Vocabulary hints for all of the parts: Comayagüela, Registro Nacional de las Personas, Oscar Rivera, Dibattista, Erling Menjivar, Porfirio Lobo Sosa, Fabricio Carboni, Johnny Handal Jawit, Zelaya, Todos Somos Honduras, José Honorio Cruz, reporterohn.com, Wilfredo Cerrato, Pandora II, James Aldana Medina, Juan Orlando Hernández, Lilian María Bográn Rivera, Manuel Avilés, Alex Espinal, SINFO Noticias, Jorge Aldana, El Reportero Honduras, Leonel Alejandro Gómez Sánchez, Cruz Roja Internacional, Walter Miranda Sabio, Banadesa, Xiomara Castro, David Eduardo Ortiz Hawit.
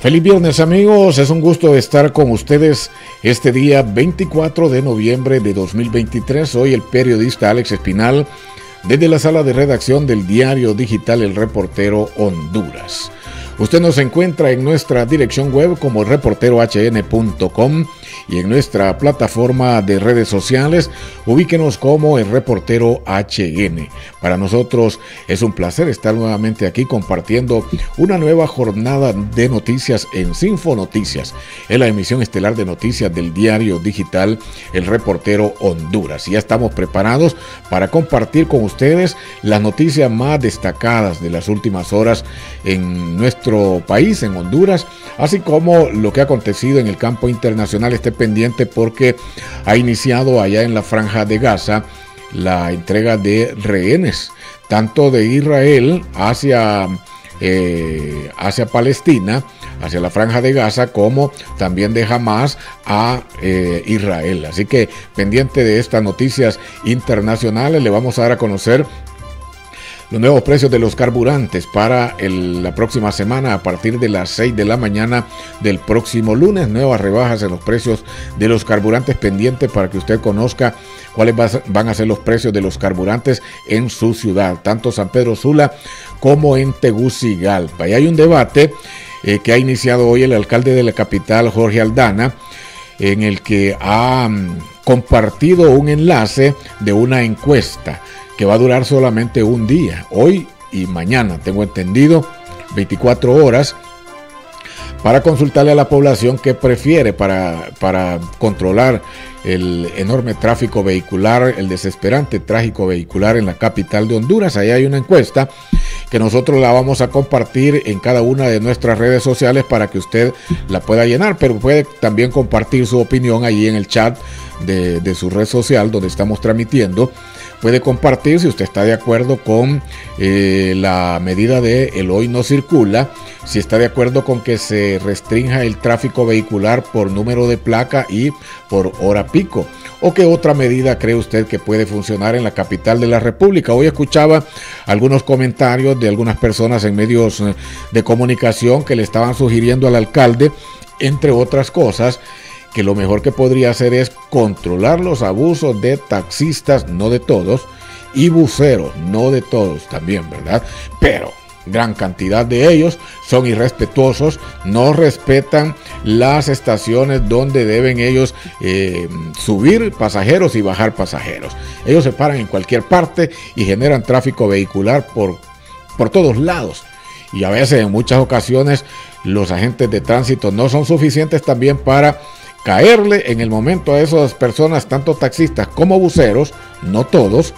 Feliz viernes, amigos, es un gusto estar con ustedes este día 24 de noviembre de 2023. Soy el periodista Alex Espinal desde la sala de redacción del diario digital El Reportero Honduras. Usted nos encuentra en nuestra dirección web como reporterohn.com y en nuestra plataforma de redes sociales, ubíquenos como El Reportero HN. Para nosotros es un placer estar nuevamente aquí compartiendo una nueva jornada de noticias en SINFO Noticias, en la emisión estelar de noticias del diario digital El Reportero Honduras. Y ya estamos preparados para compartir con ustedes las noticias más destacadas de las últimas horas en nuestro país, en Honduras, así como lo que ha acontecido en el campo internacional. Esté pendiente porque ha iniciado allá en la Franja de Gaza la entrega de rehenes, tanto de Israel hacia Palestina, hacia la Franja de Gaza, como también de Hamas a Israel. Así que pendiente de estas noticias internacionales, le vamos a dar a conocer los nuevos precios de los carburantes para la próxima semana a partir de las 6 de la mañana del próximo lunes. Nuevas rebajas en los precios de los carburantes, pendientes para que usted conozca cuáles van a ser los precios de los carburantes en su ciudad, tanto San Pedro Sula como en Tegucigalpa. Y hay un debate que ha iniciado hoy el alcalde de la capital, Jorge Aldana, en el que ha compartido un enlace de una encuesta que va a durar solamente un día, hoy y mañana, tengo entendido, 24 horas, para consultarle a la población qué prefiere para controlar el enorme tráfico vehicular, el desesperante tráfico vehicular en la capital de Honduras. Ahí hay una encuesta que nosotros la vamos a compartir en cada una de nuestras redes sociales para que usted la pueda llenar, pero puede también compartir su opinión allí en el chat de su red social donde estamos transmitiendo. Puede compartir si usted está de acuerdo con la medida de el hoy no circula, si está de acuerdo con que se restrinja el tráfico vehicular por número de placa y por hora pico, o qué otra medida cree usted que puede funcionar en la capital de la República. Hoy escuchaba algunos comentarios de algunas personas en medios de comunicación que le estaban sugiriendo al alcalde, entre otras cosas, que lo mejor que podría hacer es controlar los abusos de taxistas, no de todos, y buceros, no de todos también, ¿verdad? Pero gran cantidad de ellos son irrespetuosos, no respetan las estaciones donde deben ellos subir pasajeros y bajar pasajeros. Ellos se paran en cualquier parte y generan tráfico vehicular por todos lados. Y a veces, en muchas ocasiones, los agentes de tránsito no son suficientes también para caerle en el momento a esas personas, tanto taxistas como buceros, no todos,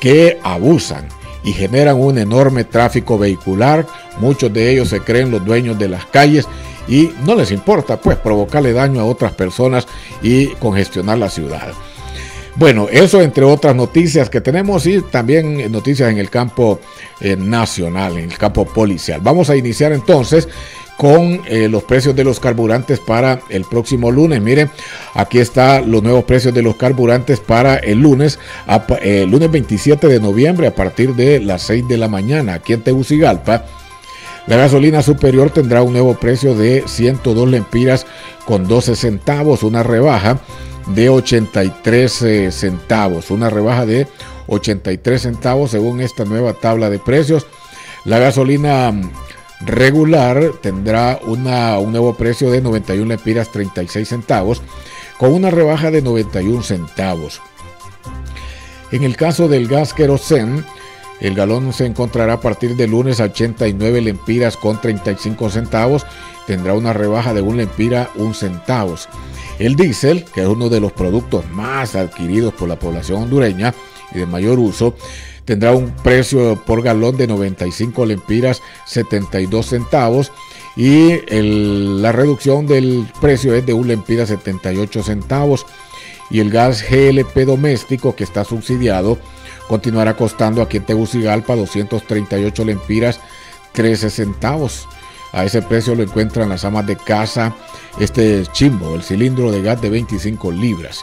que abusan y generan un enorme tráfico vehicular. Muchos de ellos se creen los dueños de las calles y no les importa, pues, provocarle daño a otras personas y congestionar la ciudad. Bueno, eso entre otras noticias que tenemos, y también noticias en el campo nacional, en el campo policial. Vamos a iniciar entonces con los precios de los carburantes para el próximo lunes. Miren, aquí están los nuevos precios de los carburantes para el lunes, lunes 27 de noviembre a partir de las 6 de la mañana aquí en Tegucigalpa. La gasolina superior tendrá un nuevo precio de 102 lempiras con 12 centavos, una rebaja de 83 centavos, una rebaja de 83 centavos según esta nueva tabla de precios. La gasolina regular tendrá un nuevo precio de 91 lempiras 36 centavos con una rebaja de 91 centavos. En el caso del gas querosén, el galón se encontrará a partir de lunes a 89 lempiras con 35 centavos. Tendrá una rebaja de 1 lempira 1 centavo. El diésel, que es uno de los productos más adquiridos por la población hondureña y de mayor uso, tendrá un precio por galón de 95 lempiras 72 centavos. Y la reducción del precio es de 1 lempira 78 centavos. Y el gas GLP doméstico, que está subsidiado, continuará costando aquí en Tegucigalpa 238 lempiras 13 centavos. A ese precio lo encuentran las amas de casa este chimbo, el cilindro de gas de 25 libras.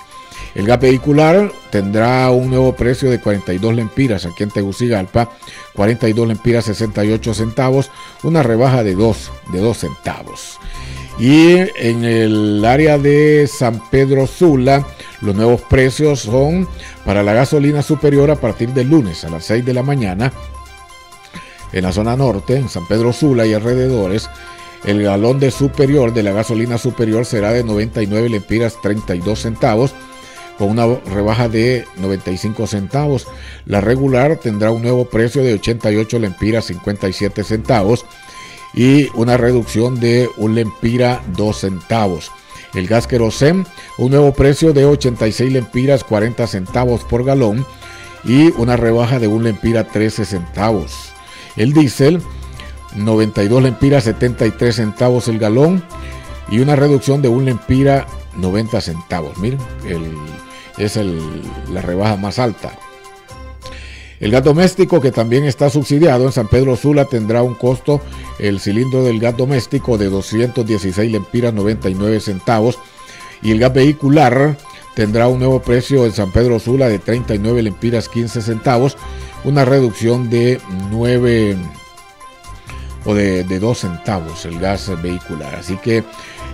El gas vehicular tendrá un nuevo precio de 42 lempiras aquí en Tegucigalpa, 42 lempiras 68 centavos, una rebaja de 2 centavos. Y en el área de San Pedro Sula, los nuevos precios son para la gasolina superior a partir del lunes a las 6 de la mañana. En la zona norte, en San Pedro Sula y alrededores, el galón de superior de la gasolina superior será de 99 lempiras 32 centavos, con una rebaja de 95 centavos. La regular tendrá un nuevo precio de 88 lempiras 57 centavos y una reducción de 1 lempira 2 centavos. El gas querosén, un nuevo precio de 86 lempiras 40 centavos por galón y una rebaja de 1 lempira 13 centavos. El diésel, 92 lempiras 73 centavos el galón y una reducción de 1 lempira 90 centavos. Miren, la rebaja más alta. El gas doméstico, que también está subsidiado en San Pedro Sula, tendrá un costo, el cilindro del gas doméstico, de 216 lempiras 99 centavos, y el gas vehicular tendrá un nuevo precio en San Pedro Sula de 39 lempiras 15 centavos, una reducción de 2 centavos el gas vehicular. Así que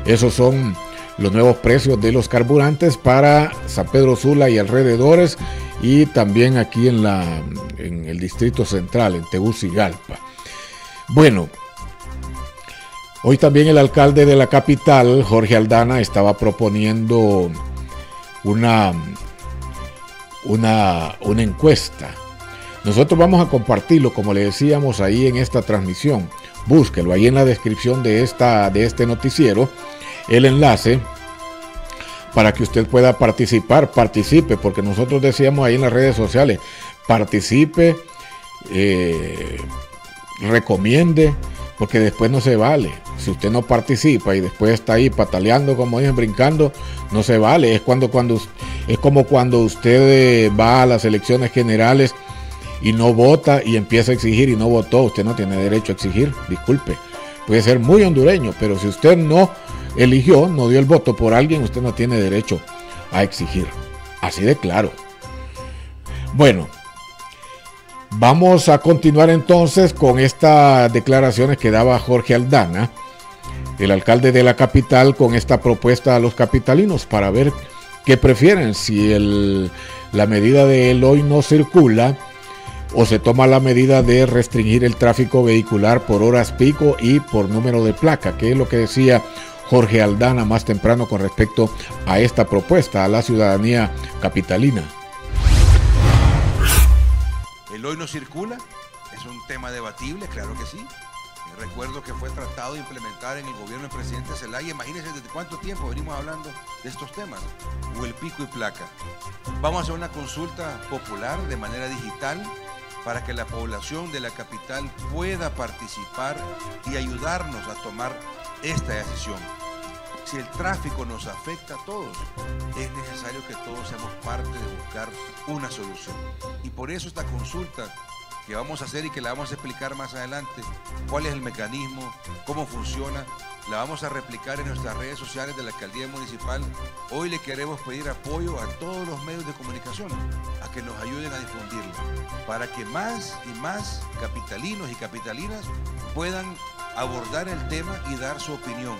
esos son los nuevos precios de los carburantes para San Pedro Sula y alrededores, y también aquí en el Distrito Central, en Tegucigalpa. Bueno, hoy también el alcalde de la capital, Jorge Aldana, estaba proponiendo una encuesta. Nosotros vamos a compartirlo, como le decíamos ahí en esta transmisión. Búsquelo ahí en la descripción de este noticiero, el enlace para que usted pueda participe, porque nosotros decíamos ahí en las redes sociales, participe, recomiende, porque después no se vale. Si usted no participa y después está ahí pataleando, como dicen, brincando, no se vale. Es como cuando usted va a las elecciones generales y no vota y empieza a exigir y no votó. Usted no tiene derecho a exigir, disculpe. Puede ser muy hondureño, pero si usted no eligió, no dio el voto por alguien, usted no tiene derecho a exigir. Así de claro. Bueno, vamos a continuar entonces con estas declaraciones que daba Jorge Aldana, el alcalde de la capital, con esta propuesta a los capitalinos para ver qué prefieren, si la medida de él hoy no circula, o se toma la medida de restringir el tráfico vehicular por horas pico y por número de placa, que es lo que decía Jorge Aldana más temprano con respecto a esta propuesta a la ciudadanía capitalina. ¿El hoy no circula? Es un tema debatible, claro que sí. Recuerdo que fue tratado de implementar en el gobierno del presidente Zelaya. Imagínense desde cuánto tiempo venimos hablando de estos temas, o el pico y placa. Vamos a hacer una consulta popular de manera digital para que la población de la capital pueda participar y ayudarnos a tomar esta decisión. Si el tráfico nos afecta a todos, es necesario que todos seamos parte de buscar una solución. Y por eso esta consulta que vamos a hacer y que la vamos a explicar más adelante, cuál es el mecanismo, cómo funciona, la vamos a replicar en nuestras redes sociales de la Alcaldía Municipal. Hoy le queremos pedir apoyo a todos los medios de comunicación, a que nos ayuden a difundirla, para que más y más capitalinos y capitalinas puedan abordar el tema y dar su opinión.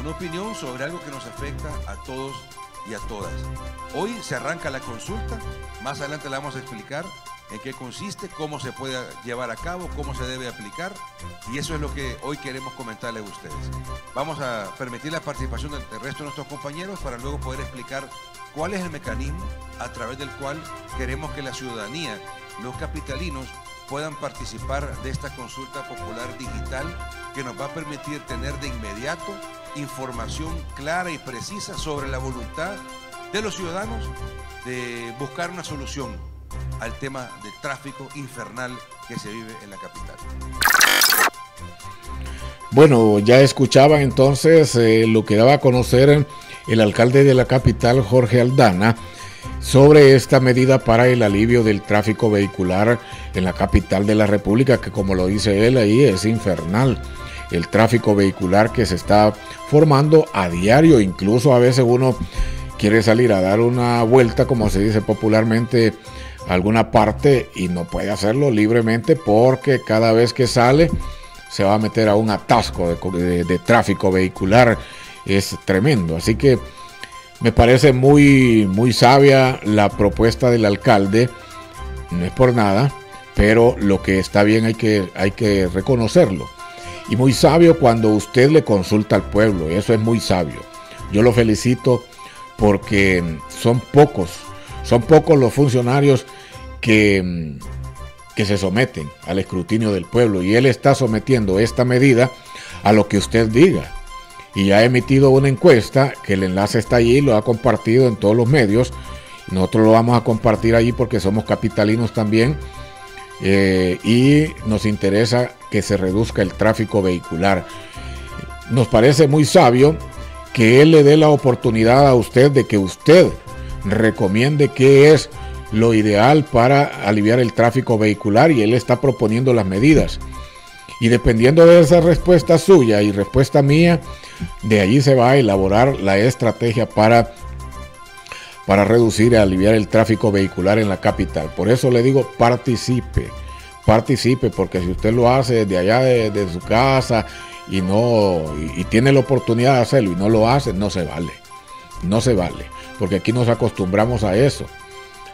Una opinión sobre algo que nos afecta a todos y a todas. Hoy se arranca la consulta, más adelante la vamos a explicar en qué consiste, cómo se puede llevar a cabo, cómo se debe aplicar, y eso es lo que hoy queremos comentarles a ustedes. Vamos a permitir la participación del resto de nuestros compañeros para luego poder explicar cuál es el mecanismo a través del cual queremos que la ciudadanía, los capitalinos, puedan participar de esta consulta popular digital que nos va a permitir tener de inmediato información clara y precisa sobre la voluntad de los ciudadanos de buscar una solución al tema del tráfico infernal que se vive en la capital. Bueno, ya escuchaban entonces lo que daba a conocer el alcalde de la capital, Jorge Aldana, sobre esta medida para el alivio del tráfico vehicular en la capital de la República, que, como lo dice él ahí, es infernal. El tráfico vehicular que se está formando a diario, incluso a veces uno quiere salir a dar una vuelta, como se dice popularmente, a alguna parte, y no puede hacerlo libremente porque cada vez que sale se va a meter a un atasco de tráfico vehicular. Es tremendo. Así que me parece muy, muy sabia la propuesta del alcalde, no es por nada, pero lo que está bien hay que reconocerlo. Y muy sabio cuando usted le consulta al pueblo, eso es muy sabio. Yo lo felicito porque son pocos los funcionarios que se someten al escrutinio del pueblo, y él está sometiendo esta medida a lo que usted diga. Y ya ha emitido una encuesta, que el enlace está allí, lo ha compartido en todos los medios. Nosotros lo vamos a compartir allí porque somos capitalinos también, y nos interesa que se reduzca el tráfico vehicular. Nos parece muy sabio que él le dé la oportunidad a usted de que usted recomiende qué es lo ideal para aliviar el tráfico vehicular, y él está proponiendo las medidas. Y dependiendo de esa respuesta suya y respuesta mía, de allí se va a elaborar la estrategia para reducir y aliviar el tráfico vehicular en la capital. Por eso le digo, participe, porque si usted lo hace desde allá de su casa y tiene la oportunidad de hacerlo y no lo hace, no se vale, porque aquí nos acostumbramos a eso,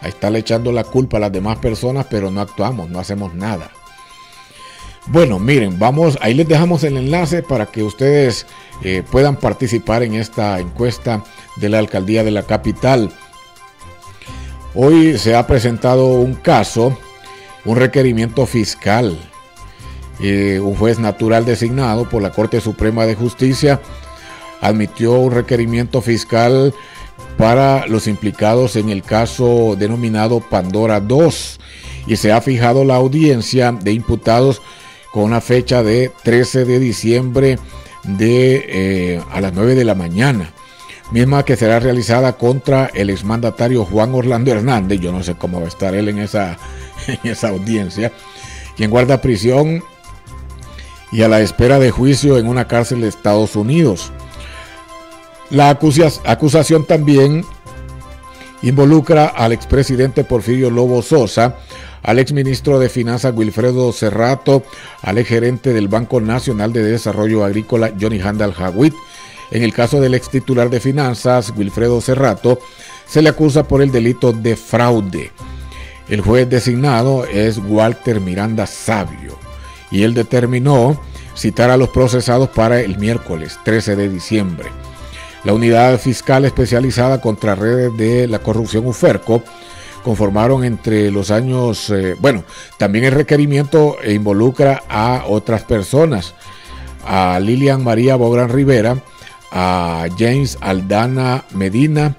a estarle echando la culpa a las demás personas, pero no actuamos, no hacemos nada. Bueno, miren, ahí les dejamos el enlace para que ustedes puedan participar en esta encuesta de la alcaldía de la capital. Hoy se ha presentado un caso, un requerimiento fiscal. Un juez natural designado por la Corte Suprema de Justicia admitió un requerimiento fiscal para los implicados en el caso denominado Pandora II, y se ha fijado la audiencia de imputados con una fecha de 13 de diciembre a las 9 de la mañana, misma que será realizada contra el exmandatario Juan Orlando Hernández. Yo no sé cómo va a estar él en esa audiencia, quien guarda prisión y a la espera de juicio en una cárcel de Estados Unidos. La acusación también involucra al expresidente Porfirio Lobo Sosa, al exministro de Finanzas Wilfredo Cerrato, al exgerente del Banco Nacional de Desarrollo Agrícola Johnny Handal Jawit. En el caso del ex titular de Finanzas Wilfredo Cerrato, se le acusa por el delito de fraude. El juez designado es Walter Miranda Sabio, y él determinó citar a los procesados para el miércoles 13 de diciembre. La unidad fiscal especializada contra redes de la corrupción UFERCO conformaron entre los años... también el requerimiento involucra a otras personas, a Lilian María Bográn Rivera, a James Aldana Medina,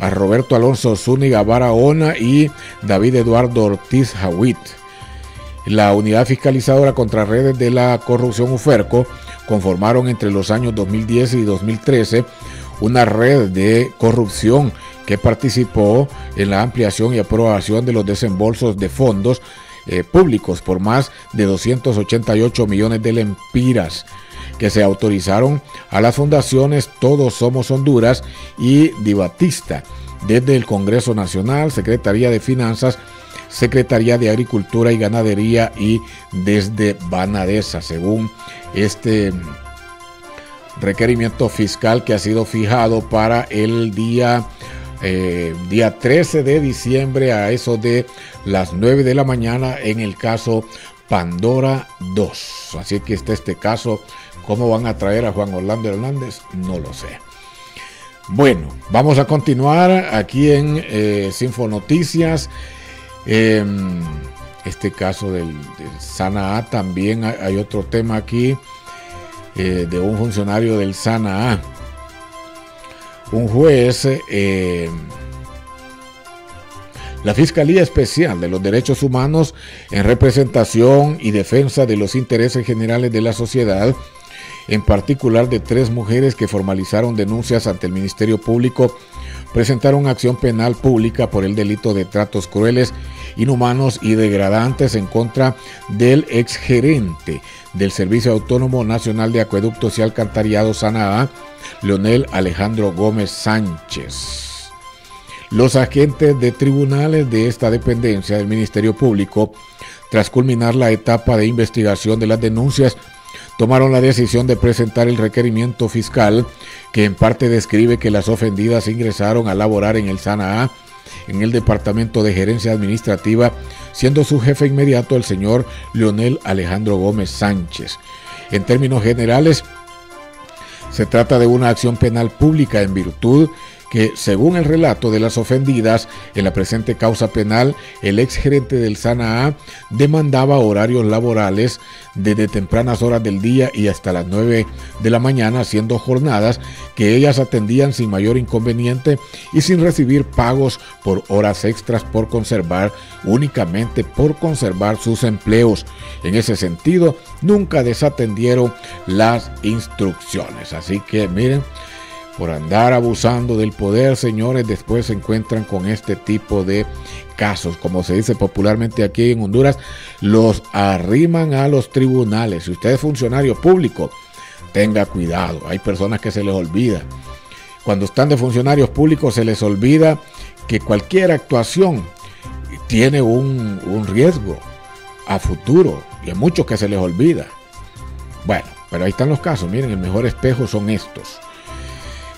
a Roberto Alonso Zúñiga Barahona y David Eduardo Ortiz Hawit. La unidad fiscalizadora contra redes de la corrupción UFERCO conformaron entre los años 2010 y 2013 una red de corrupción que participó en la ampliación y aprobación de los desembolsos de fondos públicos por más de 288 millones de lempiras que se autorizaron a las fundaciones Todos Somos Honduras y Dibattista, desde el Congreso Nacional, Secretaría de Finanzas, Secretaría de Agricultura y Ganadería y desde Banadesa, según este requerimiento fiscal que ha sido fijado para el día 13 de diciembre a eso de las 9 de la mañana en el caso Pandora II. Así que este caso, ¿cómo van a traer a Juan Orlando Hernández? No lo sé. Bueno, vamos a continuar aquí en SINFO Noticias. Este caso del SANAA, también hay otro tema aquí de un funcionario del SANAA. Un juez, la Fiscalía Especial de los Derechos Humanos en representación y defensa de los intereses generales de la sociedad, en particular de 3 mujeres que formalizaron denuncias ante el Ministerio Público, presentaron acción penal pública por el delito de tratos crueles, inhumanos y degradantes en contra del exgerente del Servicio Autónomo Nacional de Acueductos y Alcantarillado SANAA, Leonel Alejandro Gómez Sánchez. los agentes de tribunales de esta dependencia del Ministerio Público, tras culminar la etapa de investigación de las denuncias, tomaron la decisión de presentar el requerimiento fiscal que en parte describe que las ofendidas ingresaron a laborar en el SANAA, en el Departamento de Gerencia Administrativa, siendo su jefe inmediato el señor Leonel Alejandro Gómez Sánchez. En términos generales, se trata de una acción penal pública en virtud que, según el relato de las ofendidas, en la presente causa penal, el exgerente del SANAA demandaba horarios laborales desde tempranas horas del día y hasta las 9 de la mañana, siendo jornadas que ellas atendían sin mayor inconveniente y sin recibir pagos por horas extras únicamente por conservar sus empleos. En ese sentido, nunca desatendieron las instrucciones. Así que, miren, por andar abusando del poder, señores, después se encuentran con este tipo de casos. Como se dice popularmente aquí en Honduras, los arriman a los tribunales. Si usted es funcionario público, tenga cuidado. Hay personas que se les olvida. Cuando están de funcionarios públicos, se les olvida que cualquier actuación tiene un riesgo a futuro. Y a muchos que se les olvida. Bueno, pero ahí están los casos. Miren, el mejor espejo son estos.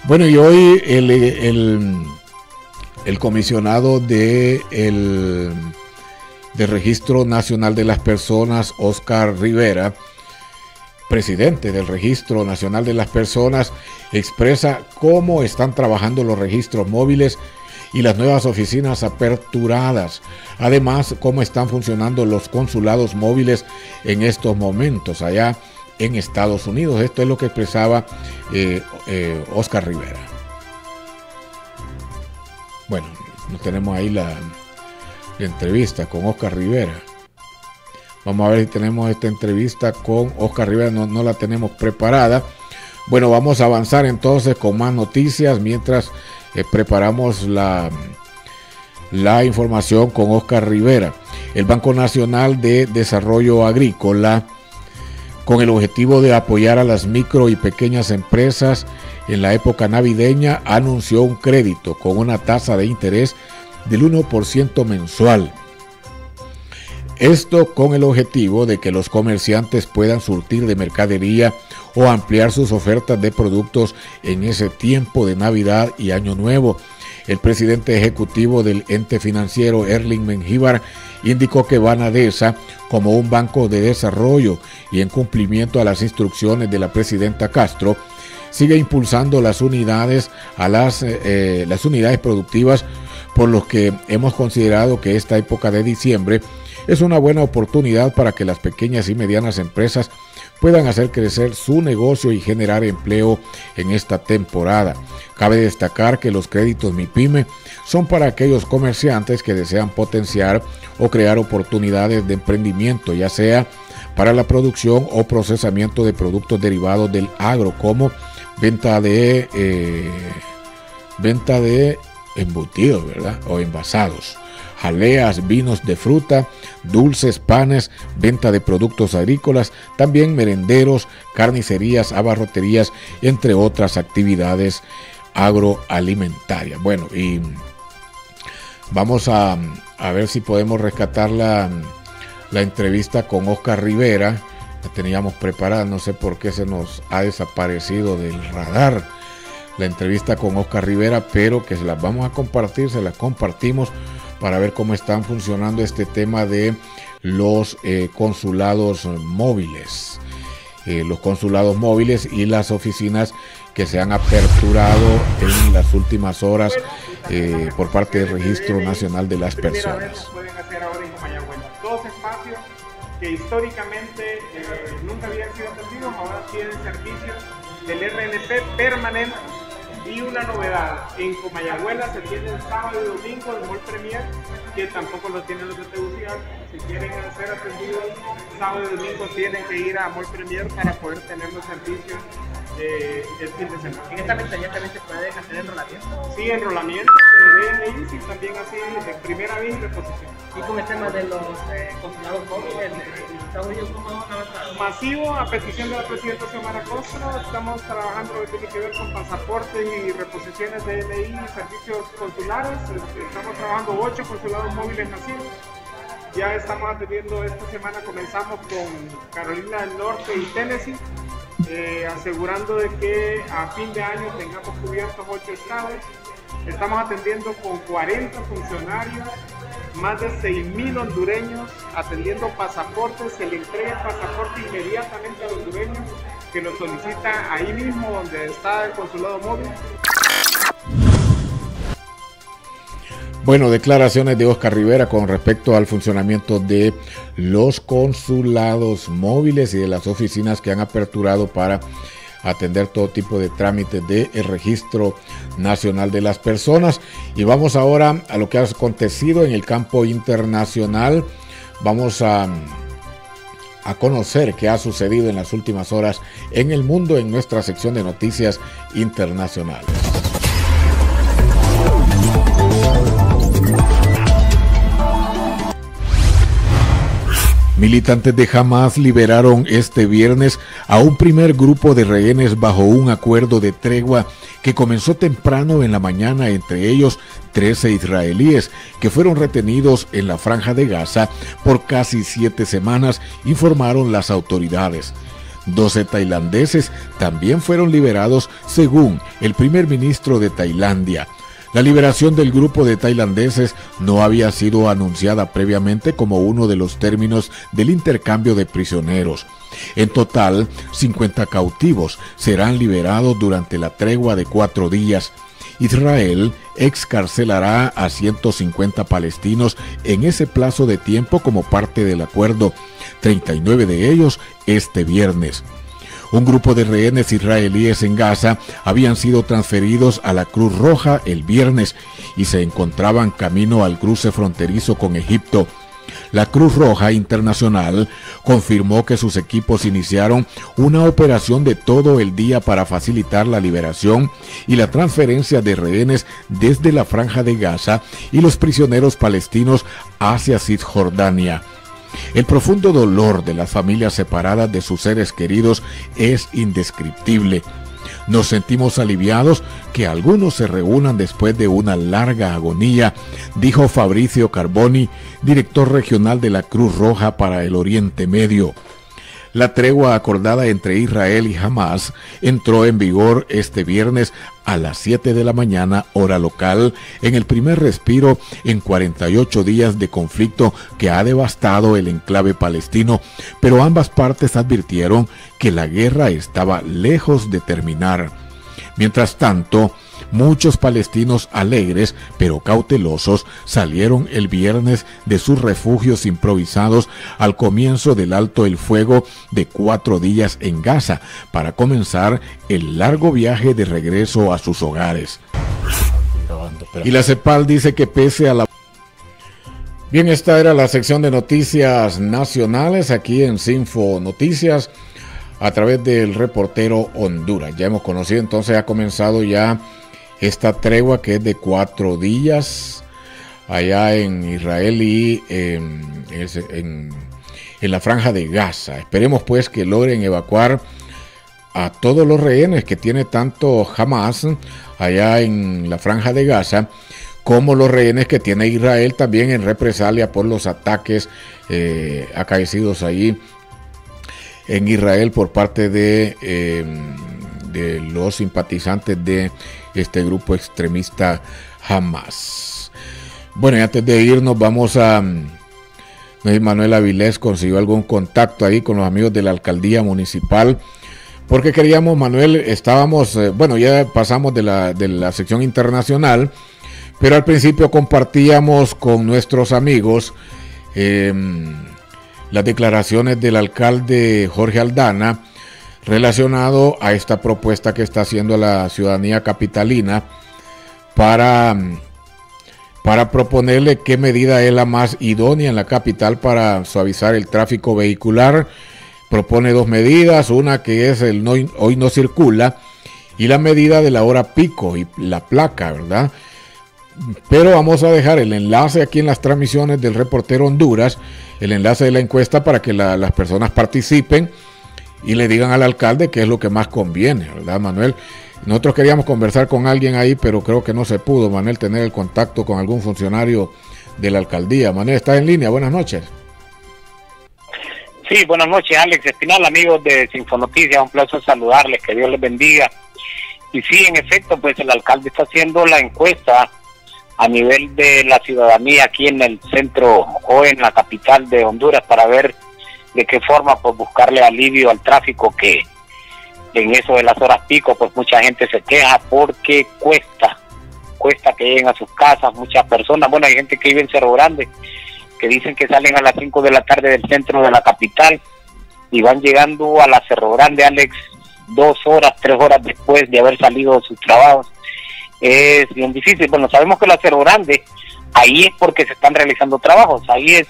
Bueno, y hoy el comisionado del Registro Nacional de las Personas, Oscar Rivera, presidente del Registro Nacional de las Personas, expresa cómo están trabajando los registros móviles y las nuevas oficinas aperturadas. Además, cómo están funcionando los consulados móviles en estos momentos allá en Estados Unidos. Esto es lo que expresaba Oscar Rivera. Bueno, tenemos ahí la entrevista con Oscar Rivera. Vamos a ver si tenemos esta entrevista con Oscar Rivera. No la tenemos preparada. Bueno, vamos a avanzar entonces con más noticias mientras preparamos la información con Oscar Rivera. El Banco Nacional de Desarrollo Agrícola, con el objetivo de apoyar a las micro y pequeñas empresas en la época navideña, anunció un crédito con una tasa de interés del 1% mensual. Esto con el objetivo de que los comerciantes puedan surtir de mercadería o ampliar sus ofertas de productos en ese tiempo de Navidad y Año Nuevo. El presidente ejecutivo del ente financiero, Erling Menjivar, indicó que Banadesa, como un banco de desarrollo y en cumplimiento a las instrucciones de la presidenta Castro, sigue impulsando las unidades productivas, por los que hemos considerado que esta época de diciembre es una buena oportunidad para que las pequeñas y medianas empresas puedan hacer crecer su negocio y generar empleo en esta temporada. Cabe destacar que los créditos MIPYME son para aquellos comerciantes que desean potenciar o crear oportunidades de emprendimiento, ya sea para la producción o procesamiento de productos derivados del agro, como venta de embutidos, ¿verdad?, o envasados, jaleas, vinos de fruta, dulces, panes, venta de productos agrícolas, también merenderos, carnicerías, abarroterías, entre otras actividades agroalimentarias. Bueno, y vamos a ver si podemos rescatar la entrevista con Oscar Rivera. La teníamos preparada, no sé por qué se nos ha desaparecido del radar la entrevista con Oscar Rivera, pero que se las compartimos para ver cómo están funcionando este tema de los consulados móviles. Los consulados móviles y las oficinas que se han aperturado en las últimas horas por parte del Registro Nacional de las Personas. Pueden hacer ahora en Comayagüela dos espacios que históricamente nunca habían sido atendidos, ahora tienen servicios del RNP permanente. Y una novedad, en Comayagüela se tiene el sábado y domingo el Mall Premier, que tampoco lo tienen los de Tegucigalpa. Si quieren ser atendidos sábado y domingo, tienen que ir a Mall Premier para poder tener los servicios el fin de semana. ¿En esta ventanilla también se puede hacer enrolamiento? Sí, enrolamiento, DNI, y también así de primera vez y reposición. ¿Y con el tema de los consulados móviles, Estados Unidos cómo van a avanzar? masivo a petición de la presidenta Xiomara Castro. Estamos trabajando lo que tiene que ver con pasaportes y reposiciones de DNI y servicios consulares. Estamos trabajando 8 consulados móviles masivos. Ya estamos atendiendo esta semana, comenzamos con Carolina del Norte y Tennessee, asegurando de que a fin de año tengamos cubiertos 8 estados. Estamos atendiendo con 40 funcionarios, más de 6.000 hondureños atendiendo pasaportes. Se le entrega el pasaporte inmediatamente al hondureño que lo solicita ahí mismo donde está el consulado móvil. Bueno, declaraciones de Oscar Rivera con respecto al funcionamiento de los consulados móviles y de las oficinas que han aperturado para atender todo tipo de trámites del Registro Nacional de las Personas. Y vamos ahora a lo que ha acontecido en el campo internacional. Vamos a conocer qué ha sucedido en las últimas horas en el mundo en nuestra sección de noticias internacionales. Militantes de Hamas liberaron este viernes a un primer grupo de rehenes bajo un acuerdo de tregua que comenzó temprano en la mañana, entre ellos 13 israelíes que fueron retenidos en la Franja de Gaza por casi 7 semanas, informaron las autoridades. 12 tailandeses también fueron liberados, según el primer ministro de Tailandia. La liberación del grupo de tailandeses no había sido anunciada previamente como uno de los términos del intercambio de prisioneros. En total, 50 cautivos serán liberados durante la tregua de 4 días. Israel excarcelará a 150 palestinos en ese plazo de tiempo como parte del acuerdo, 39 de ellos este viernes. Un grupo de rehenes israelíes en Gaza habían sido transferidos a la Cruz Roja el viernes y se encontraban camino al cruce fronterizo con Egipto. La Cruz Roja Internacional confirmó que sus equipos iniciaron una operación de todo el día para facilitar la liberación y la transferencia de rehenes desde la Franja de Gaza y los prisioneros palestinos hacia Cisjordania. El profundo dolor de las familias separadas de sus seres queridos es indescriptible. Nos sentimos aliviados que algunos se reúnan después de una larga agonía, dijo Fabricio Carboni, director regional de la Cruz Roja para el Oriente Medio. La tregua acordada entre Israel y Hamas entró en vigor este viernes a las 7 de la mañana, hora local, en el primer respiro en 48 días de conflicto que ha devastado el enclave palestino, pero ambas partes advirtieron que la guerra estaba lejos de terminar. Mientras tanto, muchos palestinos alegres pero cautelosos salieron el viernes de sus refugios improvisados al comienzo del alto el fuego de 4 días en Gaza para comenzar el largo viaje de regreso a sus hogares. Y la CEPAL dice que pese a la... Bien, esta era la sección de noticias nacionales aquí en SINFO Noticias a través del Reportero Honduras. Ya hemos conocido, entonces ha comenzado ya esta tregua que es de 4 días allá en Israel y en la Franja de Gaza. Esperemos pues que logren evacuar a todos los rehenes que tiene tanto Hamas allá en la Franja de Gaza, como los rehenes que tiene Israel también en represalia por los ataques acaecidos allí en Israel por parte de los simpatizantes de este grupo extremista Hamas. Bueno, y antes de irnos vamos a... Manuel Avilés consiguió algún contacto ahí con los amigos de la alcaldía municipal, porque queríamos, Manuel, estábamos... bueno, ya pasamos de la sección internacional, pero al principio compartíamos con nuestros amigos las declaraciones del alcalde Jorge Aldana relacionado a esta propuesta que está haciendo la ciudadanía capitalina para proponerle qué medida es la más idónea en la capital para suavizar el tráfico vehicular. Propone 2 medidas, una que es el no, hoy no circula, y la medida de la hora pico y la placa, ¿verdad? Pero vamos a dejar el enlace aquí en las transmisiones del Reportero Honduras el enlace de la encuesta para que las personas participen y le digan al alcalde qué es lo que más conviene, ¿verdad, Manuel? Nosotros queríamos conversar con alguien ahí, pero creo que no se pudo, Manuel, tener el contacto con algún funcionario de la alcaldía. Manuel, ¿estás en línea? Buenas noches. Sí, buenas noches, Alex Espinal, amigos de SINFO Noticias, un placer saludarles, que Dios les bendiga. Y sí, en efecto, pues el alcalde está haciendo la encuesta a nivel de la ciudadanía aquí en el centro o en la capital de Honduras para ver de qué forma pues buscarle alivio al tráfico, que en eso de las horas pico pues mucha gente se queja porque cuesta que lleguen a sus casas muchas personas. Bueno, hay gente que vive en Cerro Grande que dicen que salen a las 5 de la tarde del centro de la capital y van llegando a la Cerro Grande, Alex, 2 horas, 3 horas después de haber salido de sus trabajos. Es bien difícil. Bueno, sabemos que la Cerro Grande ahí es porque se están realizando trabajos, ahí es,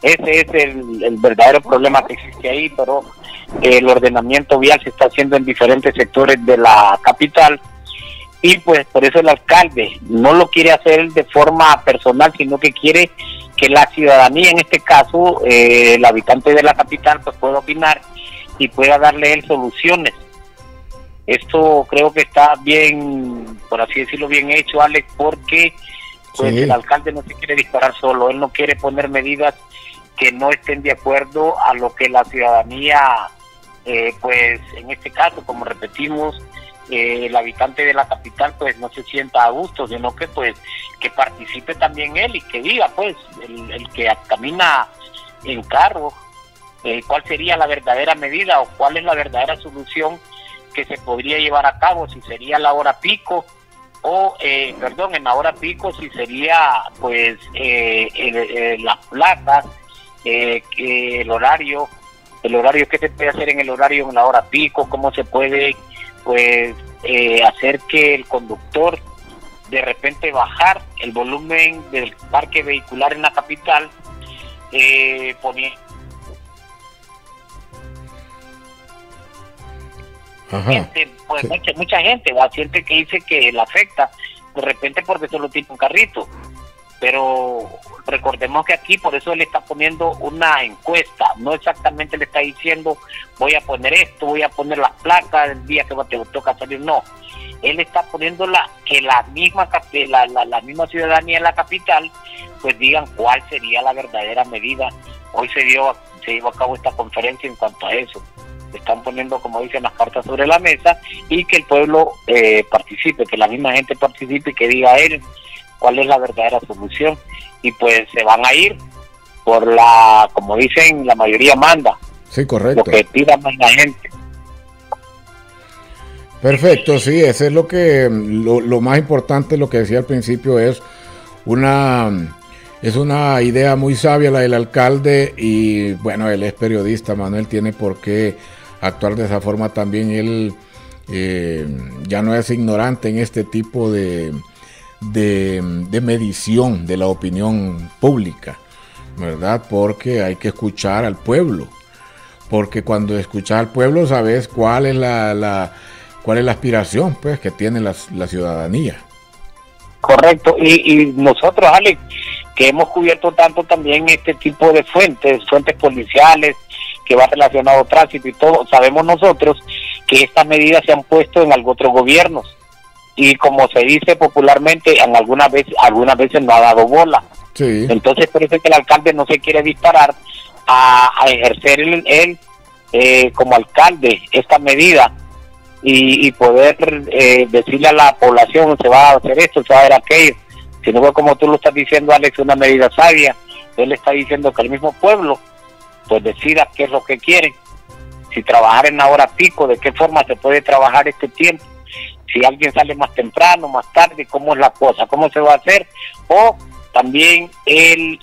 ese es el verdadero problema que existe ahí, pero el ordenamiento vial se está haciendo en diferentes sectores de la capital y pues por eso el alcalde no lo quiere hacer de forma personal, sino que quiere que la ciudadanía, en este caso el habitante de la capital, pues pueda opinar y pueda darle él soluciones. Esto creo que está bien, por así decirlo, bien hecho, Alex, porque pues, sí, el alcalde no se quiere disparar solo, él no quiere poner medidas que no estén de acuerdo a lo que la ciudadanía, pues en este caso, como repetimos, el habitante de la capital pues no se sienta a gusto, sino que pues que participe también él y que diga pues el que camina en carro, cuál sería la verdadera medida o cuál es la verdadera solución que se podría llevar a cabo, si sería la hora pico o, perdón, en la hora pico si sería pues las plazas, el horario que se puede hacer en el horario en la hora pico, cómo se puede pues hacer que el conductor de repente bajar el volumen del parque vehicular en la capital, poniendo... pues sí, mucha gente va, siente que dice que le afecta de repente porque solo tiene un carrito, pero recordemos que aquí por eso le está poniendo una encuesta, no exactamente le está diciendo voy a poner esto, voy a poner las placas el día que te toca salir, no, él está poniendo que la misma ciudadanía en la capital pues digan cuál sería la verdadera medida. Hoy se llevó a cabo esta conferencia en cuanto a eso, están poniendo, como dicen, las cartas sobre la mesa y que el pueblo participe, que la misma gente participe y que diga a él cuál es la verdadera solución, y pues se van a ir por la, como dicen, la mayoría manda. Sí, correcto. Lo que pida más la gente. Perfecto, sí, ese es lo que lo más importante, lo que decía al principio, es una idea muy sabia la del alcalde, y bueno, él es periodista, Manuel, tiene por qué actuar de esa forma también. Él ya no es ignorante en este tipo de medición de la opinión pública, ¿verdad? Porque hay que escuchar al pueblo, porque cuando escuchas al pueblo sabes cuál es la aspiración pues que tiene la ciudadanía. Correcto, y nosotros, Alex, que hemos cubierto tanto también este tipo de fuentes policiales que va relacionado a tránsito y todo, sabemos nosotros que estas medidas se han puesto en otros gobiernos y, como se dice popularmente, en algunas veces no ha dado bola. Sí. Entonces parece que el alcalde no se quiere disparar a ejercer él como alcalde esta medida y poder decirle a la población se va a hacer esto, se va a hacer aquello, sino que, como tú lo estás diciendo, Alex, una medida sabia. Él está diciendo que el mismo pueblo pues decida qué es lo que quiere, si trabajar en la hora pico, de qué forma se puede trabajar este tiempo, si alguien sale más temprano, más tarde, cómo es la cosa, cómo se va a hacer, o también el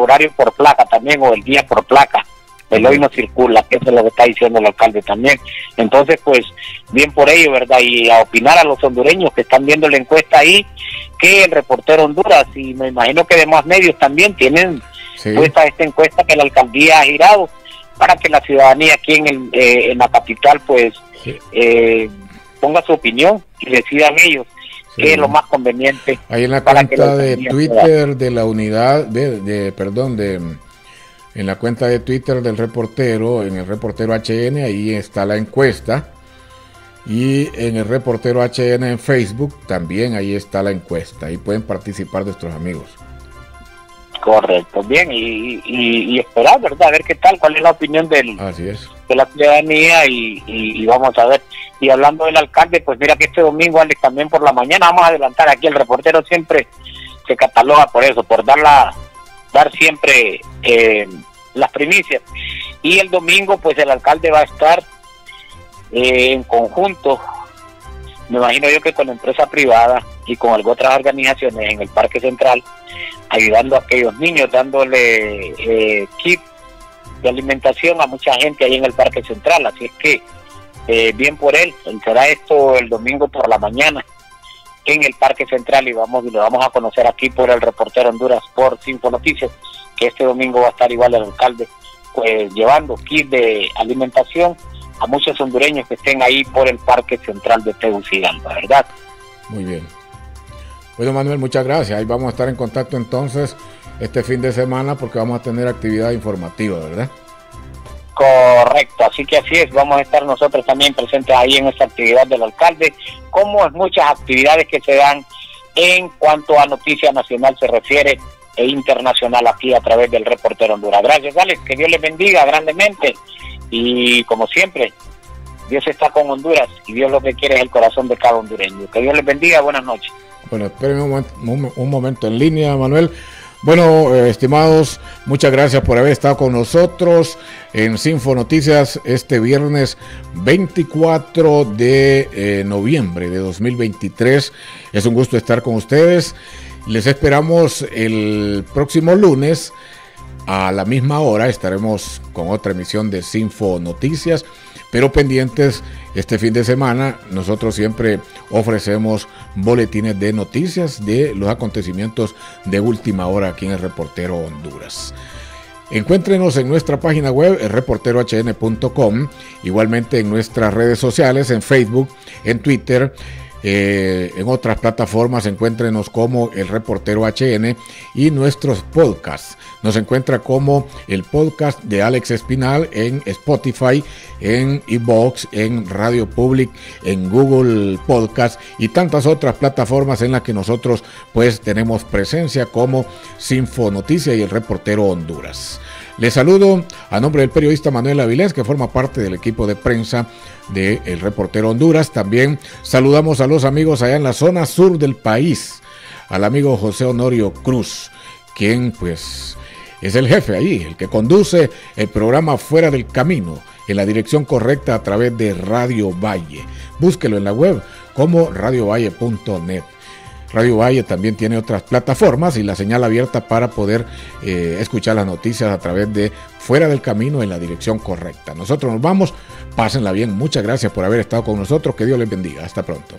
horario por placa también, o el día por placa, el hoy no circula, que eso es lo que está diciendo el alcalde también. Entonces pues bien por ello, ¿verdad? Y a opinar a los hondureños que están viendo la encuesta ahí, que El Reportero Honduras, y me imagino que demás medios también tienen puesta esta encuesta que la alcaldía ha girado para que la ciudadanía aquí en la capital pues ponga su opinión y decidan ellos qué es lo más conveniente. Ahí en la cuenta de Twitter de la unidad, de perdón, en la cuenta de Twitter del reportero, en El Reportero HN, ahí está la encuesta. Y en El Reportero HN en Facebook, también ahí está la encuesta. Ahí pueden participar nuestros amigos. Correcto, bien, y esperar, ¿verdad? A ver qué tal, cuál es la opinión de la ciudadanía y vamos a ver. Y hablando del alcalde, pues mira que este domingo, Alex, también por la mañana, vamos a adelantar aquí, el reportero siempre se cataloga por eso, por dar siempre las primicias. Y el domingo, pues el alcalde va a estar en conjunto, me imagino yo que con la empresa privada y con otras organizaciones en el Parque Central, ayudando a aquellos niños, dándole kit de alimentación a mucha gente ahí en el Parque Central. Así es que bien por él, será esto el domingo por la mañana en el Parque Central y lo vamos a conocer aquí por El Reportero Honduras, por SINFO Noticias, que este domingo va a estar igual el alcalde, pues llevando kit de alimentación a muchos hondureños que estén ahí por el Parque Central de Tegucigalpa, ¿verdad? Muy bien. Bueno, Manuel, muchas gracias. Ahí vamos a estar en contacto entonces este fin de semana porque vamos a tener actividad informativa, ¿verdad? Correcto, así que así es, vamos a estar nosotros también presentes ahí en esta actividad del alcalde, como en muchas actividades que se dan en cuanto a noticia nacional se refiere e internacional aquí a través del Reportero Honduras. Gracias, Alex, que Dios les bendiga grandemente y como siempre, Dios está con Honduras y Dios lo que quiere es el corazón de cada hondureño. Que Dios les bendiga, buenas noches. Bueno, espérenme un momento en línea, Manuel. Bueno, estimados, muchas gracias por haber estado con nosotros en SINFO Noticias este viernes 24 de noviembre de 2023. Es un gusto estar con ustedes. Les esperamos el próximo lunes a la misma hora. Estaremos con otra emisión de SINFO Noticias, pero pendientes este fin de semana. Nosotros siempre ofrecemos boletines de noticias de los acontecimientos de última hora aquí en El Reportero Honduras. Encuéntrenos en nuestra página web, reporterohn.com, igualmente en nuestras redes sociales, en Facebook, en Twitter, en otras plataformas. Encuéntrenos como El Reportero HN y nuestros podcasts. Nos encuentra como el podcast de Alex Espinal en Spotify, en iVoox, en Radio Public, en Google Podcast y tantas otras plataformas en las que nosotros pues tenemos presencia como SINFO Noticias y El Reportero Honduras. Les saludo a nombre del periodista Manuel Avilés, que forma parte del equipo de prensa de El Reportero Honduras. También saludamos a los amigos allá en la zona sur del país, al amigo José Honorio Cruz, quien pues es el jefe ahí, el que conduce el programa Fuera del Camino, en la dirección correcta a través de Radio Valle. Búsquelo en la web como radiovalle.net. Radio Valle también tiene otras plataformas y la señal abierta para poder escuchar las noticias a través de Fuera del Camino, en la dirección correcta. Nosotros nos vamos, pásenla bien, muchas gracias por haber estado con nosotros, que Dios les bendiga, hasta pronto.